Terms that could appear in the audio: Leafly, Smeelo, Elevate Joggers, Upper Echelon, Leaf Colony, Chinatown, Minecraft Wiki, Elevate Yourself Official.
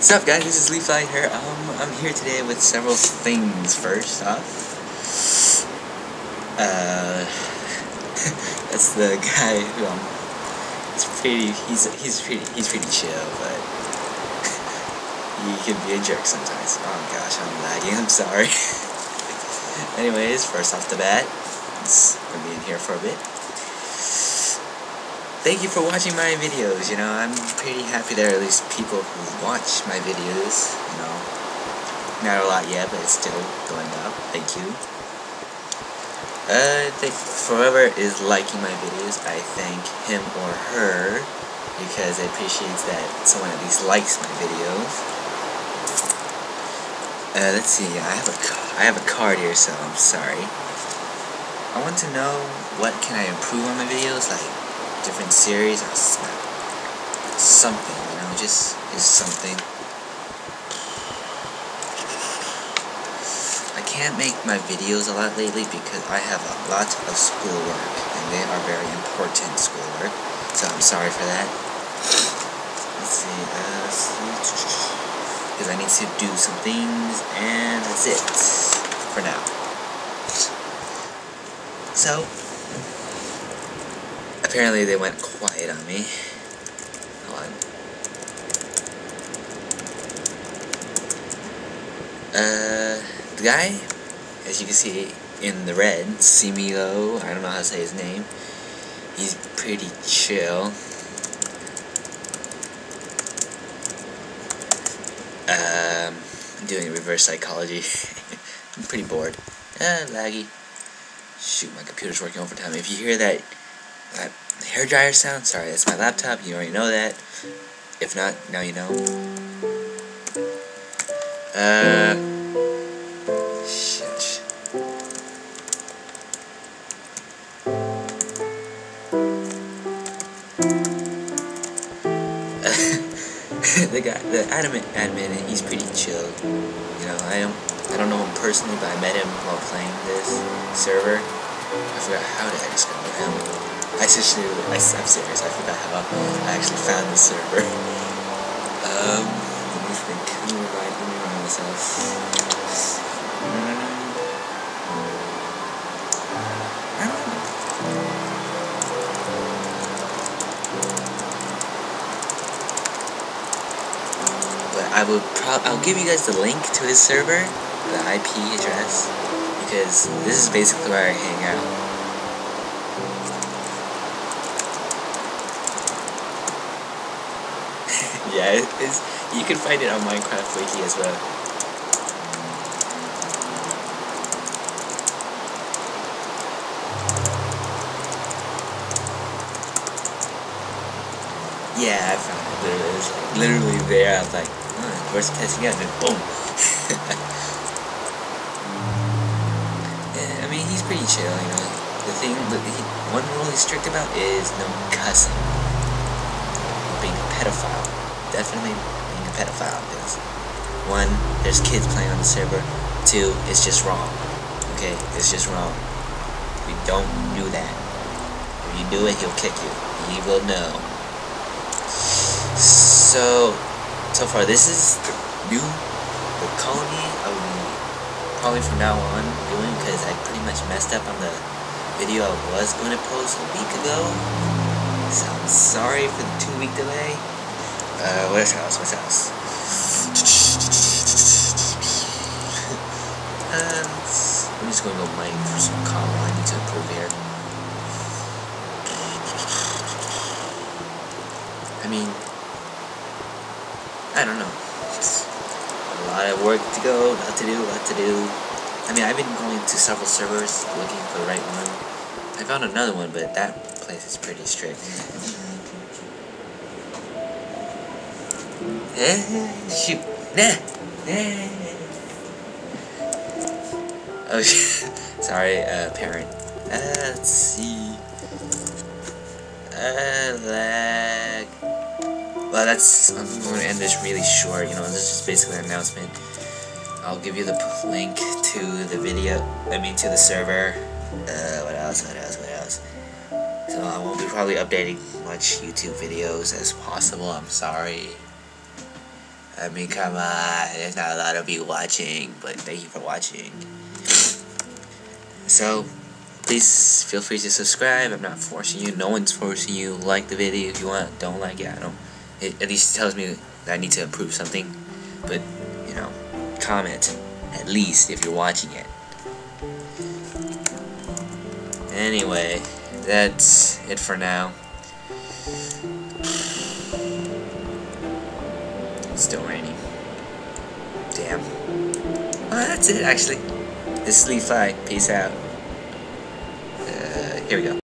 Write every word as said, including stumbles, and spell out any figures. What's up, guys? This is Leafly here. Um, I'm here today with several things. First off, uh, that's the guy who um, it's pretty. He's he's pretty. He's pretty chill, but he can be a jerk sometimes. Oh gosh, I'm lagging. I'm sorry. Anyways, first off the bat, it's gonna be in here for a bit. Thank you for watching my videos. You know, I'm pretty happy there are at least people who watch my videos, you know. Not a lot yet, but it's still going up. Thank you. Uh, thank whoever is liking my videos, I thank him or her, because I appreciate that someone at least likes my videos. Uh, let's see, I have a, I have a card here, so I'm sorry. I want to know what can I improve on my videos, like different series or something, you know, just is something. I can't make my videos a lot lately because I have a lot of schoolwork, and they are very important schoolwork, so I'm sorry for that. Let's see, uh, because I need to do some things, and that's it for now. So, apparently they went quiet on me. Hold on. Uh, the guy, as you can see in the red, Smeelo, I don't know how to say his name. He's pretty chill. Um, I'm doing reverse psychology. I'm pretty bored. Ah, laggy. Shoot, my computer's working overtime. If you hear that Uh, hair dryer sound? Sorry, that's my laptop. You already know that. If not, now you know. Uh. Shit. the guy, the adamant admin, he's pretty chill. You know, I don't, I don't know him personally, but I met him while playing this server. I forgot how did I discover him. I just knew, I, I'm serious, I forgot how I actually found the server. Um, let me think, let me remind, let me remind myself. I don't know. But I will probably, I'll give you guys the link to his server, the I P address, because this is basically where I hang out. Yeah, it's, you can find it on Minecraft Wiki as well. Yeah, I found it. There it is. Like, literally there. I was like, oh, where's catching up? And boom. Yeah, I mean, he's pretty chill, you know. The thing, that he, one rule he's strict about is no cussing. Being a pedophile. Definitely being a pedophile, because one, there's kids playing on the server, two, it's just wrong, okay, it's just wrong, we don't do that, if you do it, he'll kick you, he will know. So, so far, this is the new, the colony, I will probably from now on doing, because I pretty much messed up on the video I was going to post a week ago, so I'm sorry for the two week delay. Uh, what else? What else? um, I'm just gonna go mine for some coal. I need to improve here. I mean, I don't know. It's a lot of work to go, a lot to do, a lot to do. I mean, I've been going to several servers looking for the right one. I found another one, but that place is pretty strict. Eh, shoot. Nah. Nah. Oh, sorry, uh, parent. Uh, let's see. Uh, lag. Well, that's, I'm going to end this really short, you know, this is basically an announcement. I'll give you the link to the video, I mean, to the server. Uh, what else, what else, what else? So I won't be probably updating much YouTube videos as possible, I'm sorry. I mean, come on, there's not a lot of you watching, but thank you for watching. So, please feel free to subscribe. I'm not forcing you, no one's forcing you. Like the video if you want, don't like it, I don't. It at least tells me that I need to improve something, but, you know, comment, at least, if you're watching it. Anyway, that's it for now. It's still raining. Damn. Well, that's it, actually. This is Leafly. Peace out. Uh, here we go.